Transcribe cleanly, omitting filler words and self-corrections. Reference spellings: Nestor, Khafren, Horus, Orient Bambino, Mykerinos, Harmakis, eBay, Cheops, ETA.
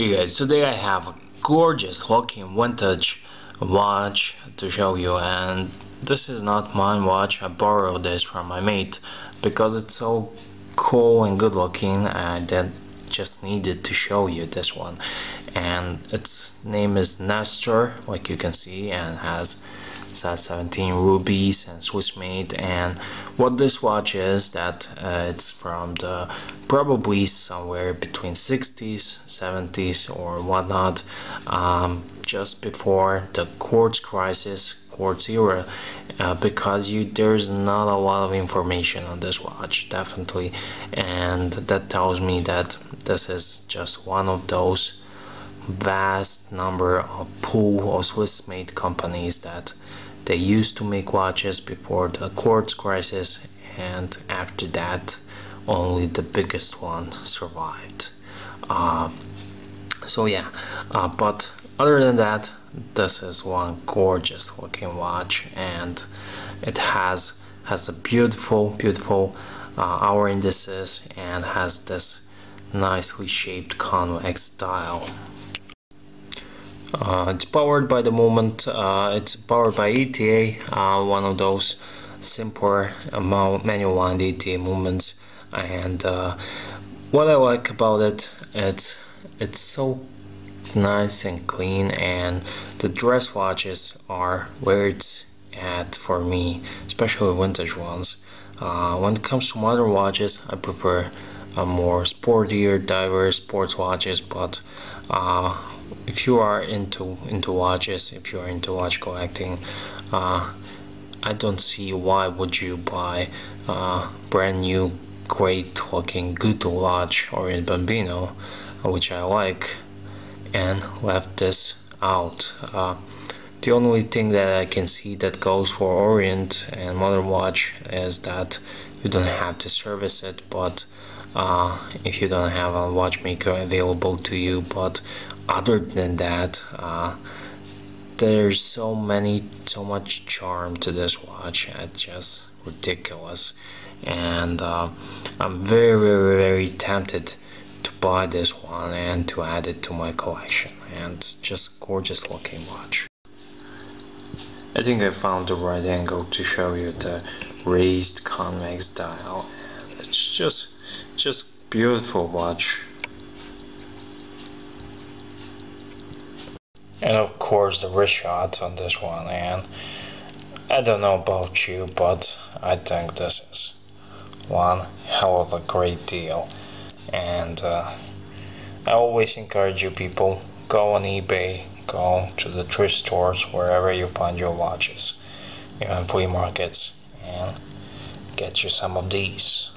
Hey guys, today I have a gorgeous looking vintage watch to show you, and this is not my watch. I borrowed this from my mate because it's so cool and good looking. I just needed to show you this one, and its name is Nestor, like you can see, and has size 17 rubies and Swiss made. And what this watch is that it's from the probably somewhere between 60s, 70s or whatnot, just before the quartz crisis, quartz era, because there's not a lot of information on this watch, definitely, and that tells me that this is just one of those vast number of pool of Swiss made companies that they used to make watches before the quartz crisis, and after that only the biggest one survived. But other than that, this is one gorgeous looking watch, and it has a beautiful hour indices and has this nicely shaped convex dial. It's powered by the moment. It's powered by ETA, one of those simpler manual wind ETA movements. And what I like about it, it's so nice and clean, and the dress watches are where it's at for me, especially vintage ones. When it comes to modern watches, I prefer a more sportier, diverse sports watches, but if you are into watches, if you are into watch collecting, I don't see why would you buy brand new, great looking, good watch Orient Bambino, which I like, and left this out. The only thing that I can see that goes for Orient and modern watch is that you don't have to service it, but if you don't have a watchmaker available to you. But other than that, there's so much charm to this watch. It's just ridiculous, and I'm very, very, very tempted to buy this one and to add it to my collection. And just gorgeous looking watch. I think I found the right angle to show you the raised convex dial. It's just beautiful watch. And of course the wrist shots on this one, and I don't know about you, but I think this is one hell of a great deal. And I always encourage you people, go on eBay, go to the thrift stores, wherever you find your watches, even flea markets, and get you some of these.